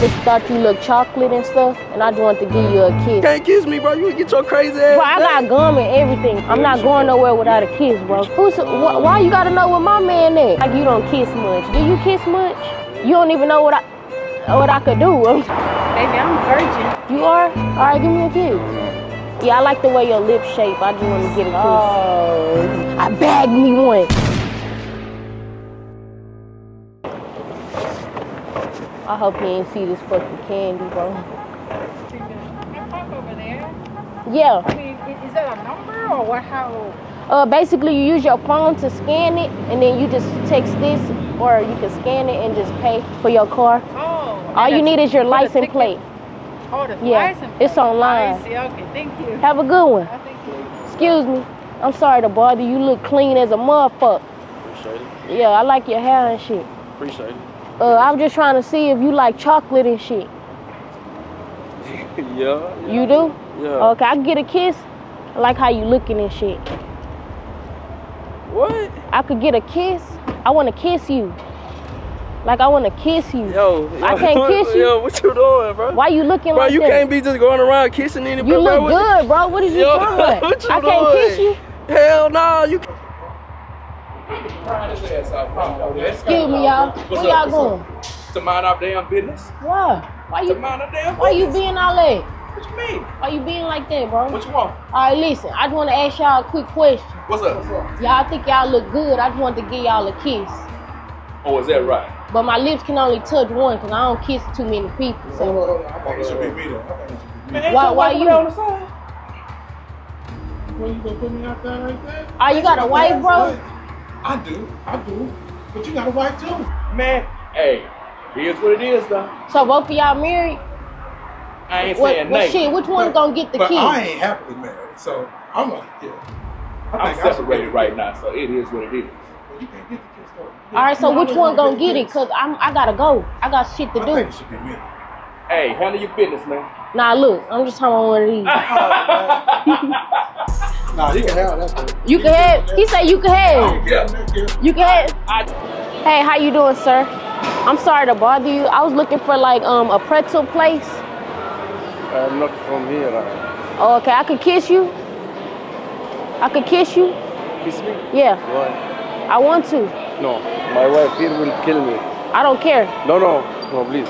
just thought you looked chocolate and stuff, and I just wanted to give you a kiss. Can't kiss me, bro. You get your crazy ass. Bro, I got gum and everything. I'm not going nowhere without a kiss, bro. Why you gotta know where my man is? Like, you don't kiss much. Do you kiss much? You don't even know what I could do. Baby, I'm a virgin. You are? All right, give me a kiss. Yeah, I like the way your lip shape. I just want to get a kiss. Oh. I bagged me one. I hope you ain't see this fucking candy, bro. That park over there? Yeah. I mean, is that a number or what? How? Basically, you use your phone to scan it, and then you just text this, or you can scan it and just pay for your car. Oh. All you need is your license plate. Oh, the license plate? It's online. I see. Okay, thank you. Have a good one. I thank you. Excuse me. I'm sorry to bother you. You look clean as a motherfucker. Appreciate it. Yeah, I like your hair and shit. Appreciate it. I'm just trying to see if you like chocolate and shit. Yeah. You do? Yeah. Okay, I can get a kiss. I like how you looking and shit. What? I could get a kiss. I want to kiss you. Like, I want to kiss you. Yo, I can't kiss you. Yo, what you doing, bro? Why you looking like that? Bro, you can't be just going around kissing anybody. You look good, bro. What is you talking about? What you doing? I can't kiss you. Hell no, you can't. Excuse me, y'all. Where y'all going? To mind our damn business. Why? Why you being all that? What you mean? Why you being like that, bro? What you want? All right, listen. I just want to ask y'all a quick question. What's up? Y'all think y'all look good. I just want to give y'all a kiss. Oh, is that right? But my lips can only touch one because I don't kiss too many people. So. I think it should be me, though. Why you? Well, you gonna put me out there like that? Oh, you got a wife, bro? I do. But you got a wife too. Man, hey, here's what it is though. So both of y'all married? I ain't saying nothing. Shit, which one's gonna get the kids? I ain't happily married, so I'm like, yeah. I'm separated right now, so it is what it is. Well, you can't get the kids though. Yeah. All right, so which one gonna get it? Cause I gotta go. I got shit to do. I think it should be me. Hey, handle your business, man. Nah, look, I'm just talking about one of these. Nah, you can have that. You can have. He said you can have. You can have. Hey, how you doing, sir? I'm sorry to bother you. I was looking for like a pretzel place. I'm not from here. Oh, okay, I could kiss you. I could kiss you. Kiss me? Yeah. Why? I want to. No, my wife here will kill me. I don't care. No, please.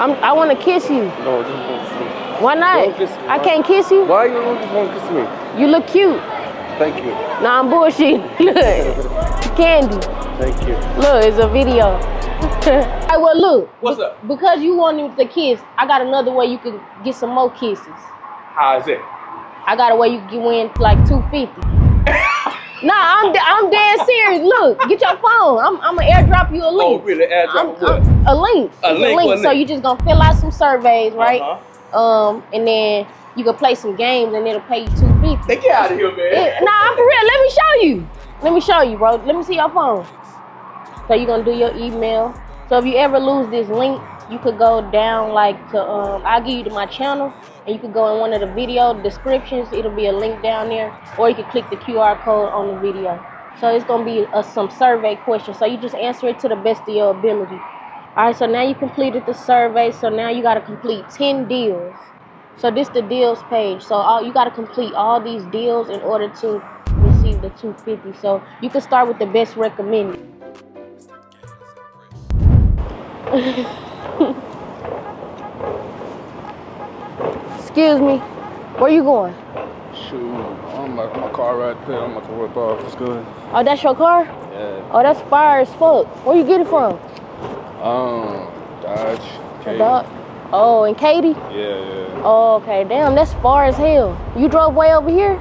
I want to kiss you. No, don't kiss me. Why not? Don't kiss me. I can't kiss you. Why you don't want to kiss me? You look cute. Thank you. Nah, I'm bullshit. Look, candy. Thank you. Look, it's a video. All right, well, look. What's up? Because you wanted the kiss, I got another way you can get some more kisses. How is it? I got a way you can win like 250. Nah, I'm dead serious. Look, get your phone. I'm gonna airdrop you a link. Oh, really? Airdrop what? A link. So you just gonna fill out some surveys, right? And then you can play some games and it'll pay you 250. They get out of here, man. Nah, I'm for real. Let me show you. Bro. Let me see your phone. So you're gonna do your email. So if you ever lose this link, you could go down like to I'll give you to my channel, and you could go in one of the video descriptions. It'll be a link down there, or you can click the QR code on the video. So it's gonna be some survey questions. So you just answer it to the best of your ability. All right, so now you completed the survey. So now you gotta complete 10 deals. So this the deals page. So you gotta complete all these deals in order to receive the 250. So you can start with the best recommended. Excuse me, where you going? Shoot, my car right there. I'm about to whip off. It's good. Oh, that's your car? Yeah. Oh, that's fire as fuck. Where you get it from? Dodge. Katie. Oh, and Katie? Yeah. Oh, okay. Damn, that's far as hell. You drove way over here?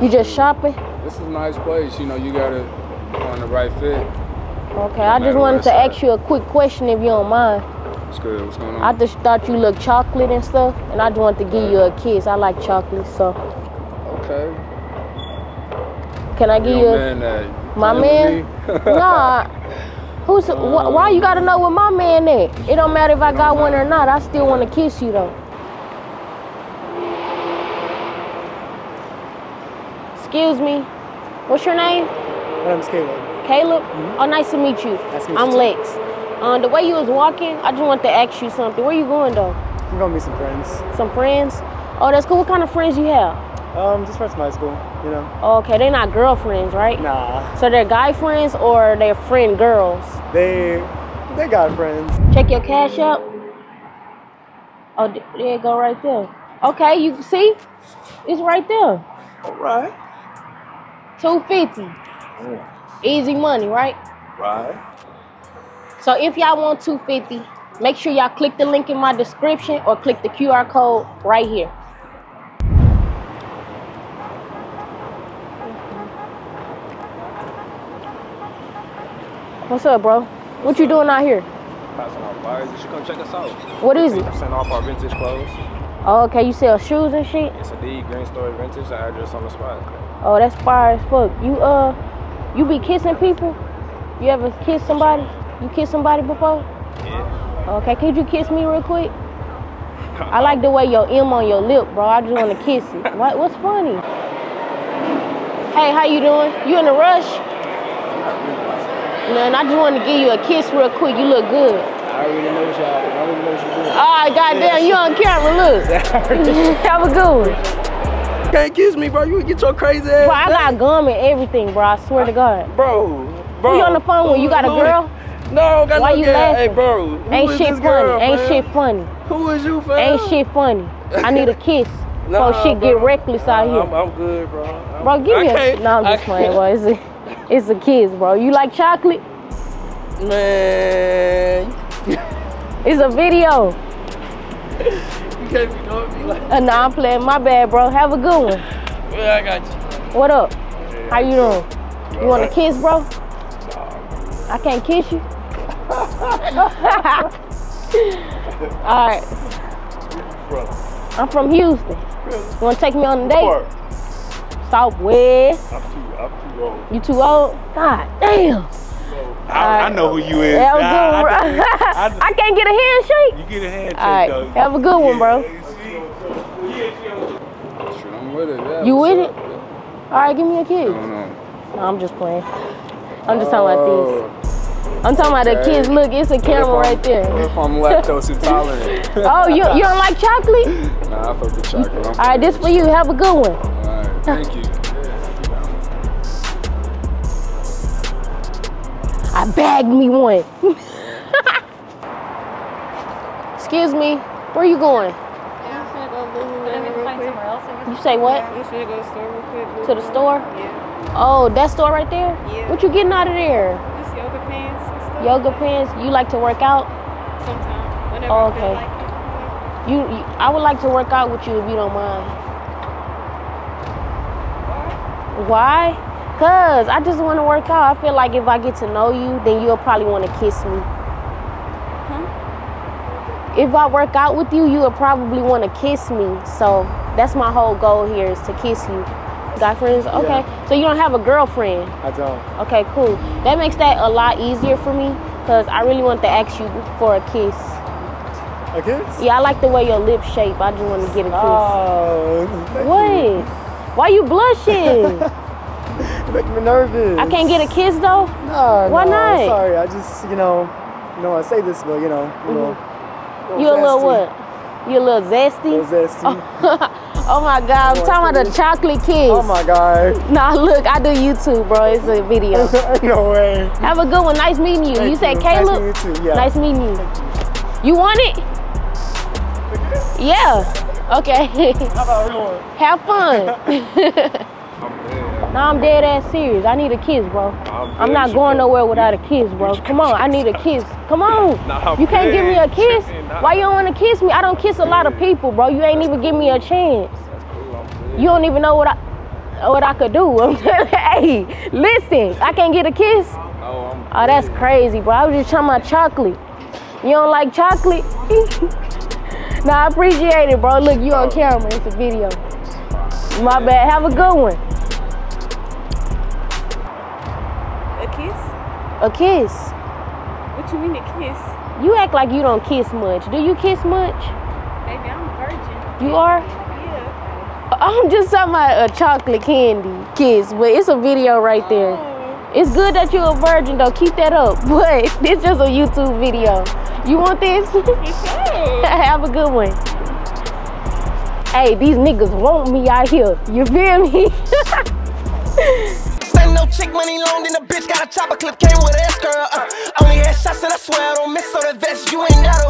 You just shopping? This is a nice place. You know, you gotta find the right fit. Okay, I just wanted to ask you a quick question if you don't mind. What's good? What's going on? I just thought you looked chocolate and stuff, and I just wanted to give you a kiss. I like chocolate, so. Okay. Can I give you a... My man? Nah. Why you gotta know where my man at? It don't matter if I got one or not. I still want to kiss you, though. Excuse me. What's your name? My name's Caleb. Caleb? Mm-hmm. Oh, nice to meet you. Nice to meet you. I'm Lex. The way you was walking, I just want to ask you something. Where you going though? I'm gonna meet some friends. Some friends? Oh, that's cool. What kind of friends you have? Just friends from high school, you know. Okay, they're not girlfriends, right? Nah. So they're guy friends or they're friend girls? They got friends. Check your cash up. Oh, there you go right there. Okay, you see? It's right there. All right. $250. Yeah. Easy money, right? Right. So if y'all want $250, make sure y'all click the link in my description or click the QR code right here. What's up, bro? What you doing out here? Passing off buyers. You should come check us out. What is it? Passing off our vintage clothes. Oh, okay. You sell shoes and shit? Yes, indeed. Green Story Vintage. I address on the spot. Oh, that's fire as fuck. You be kissing people? You ever kiss somebody? You kissed somebody before? Yeah. Okay, could you kiss me real quick? I like the way your M on your lip, bro. I just want to kiss it. What's funny? Hey, how you doing? You in a rush? Man, I just want to give you a kiss real quick. You look good. I already know what y'all. I already know what you're doing. Oh, goddamn, you on camera, look. Have a good one. You can't kiss me, bro. You get your crazy ass. Bro, I got gum and everything, bro. I swear to God. Bro. Who you on the phone with? You got a girl? No, got why no you girl. Laughing? Hey, bro. Ain't shit funny. Girl, ain't shit funny. Who is you, fam? Ain't shit funny. I need a kiss. Nah, so shit bro. Get reckless out here. I'm good, bro. Bro, give me a kiss. No, I'm just playing, bro. It's a kiss, bro. You like chocolate? Man. It's a video. You can't be doing me like that. No, I'm playing. My bad, bro. Have a good one. Yeah, I got you. What up? Yeah, how you doing? Bro, you want a kiss, bro? Nah. I can't kiss you? Alright. I'm from Houston. You wanna take me on a date? Southwest. I'm too old. You too old? God damn. I know who you is. Have a good one, bro. I can't get a handshake. You get a handshake, right. Though. Have a good one, bro. Sure, I'm with it. Yeah, you with it? Alright, give me a kiss. No, I'm just playing. I'm just talking about these. I'm talking about the kids. Look, it's a camera right there. What if I'm lactose intolerant? Oh, you don't like chocolate? Nah, I fuck with chocolate. All right, this for you. Have a good one. All right, thank you. I bagged me one. Excuse me, where you going? You say what? You should go to the store real quick. To the store? Yeah. Oh, that store right there? Yeah. What you getting out of there? Yoga pants and stuff. Yoga pants? You like to work out? Sometimes. Whenever I feel like it. I would like to work out with you if you don't mind. Why? Because I just want to work out. I feel like if I get to know you, then you'll probably want to kiss me. Huh? If I work out with you, you'll probably want to kiss me. So that's my whole goal here is to kiss you. Got friends? Okay. Yeah. So you don't have a girlfriend? I don't. Okay, cool. That makes that a lot easier for me because I really want to ask you for a kiss. A kiss? Yeah, I like the way your lips shape. I just want to get a kiss. Oh, what? Why you blushing? You make me nervous. I can't get a kiss though? No. Why not? I'm sorry. I just, you know, I say this, but, you a little what? You a little zesty? A little zesty. Oh my God, I'm talking about the chocolate kiss. Oh my God. Nah, look, I do YouTube, bro. It's a video. No way. Have a good one. Nice meeting you. Thank you said Caleb? Nice meeting you too, yeah. Nice meeting you. You want it? Yeah. Okay. How about everyone? Have fun. Nah, I'm dead ass serious. I need a kiss, bro. I'm not going nowhere without a kiss, bro. Come on, I need a kiss. Come on. Nah, you can't give me a kiss? Why you don't want to kiss me? I don't kiss a lot of people, bro. You ain't even give me a chance. You don't even know what I could do. Hey, listen, I can't get a kiss? Oh, that's crazy, bro. I was just trying my chocolate. You don't like chocolate? Nah, I appreciate it, bro. Look, you on camera. It's a video. My bad. Have a good one. A kiss? A kiss. What you mean a kiss? You act like you don't kiss much. Do you kiss much? Baby, I'm a virgin. You are? I'm just talking about a chocolate candy kiss, but it's a video right there. Oh. It's good that you're a virgin though, keep that up. But this just a YouTube video. You want this? Have a good one. Hey, these niggas want me out here. You feel me? Spend no chick money long, then a bitch got a chopper clip, came with an escort. Only had shots and I swear I don't miss, so the vest you ain't got a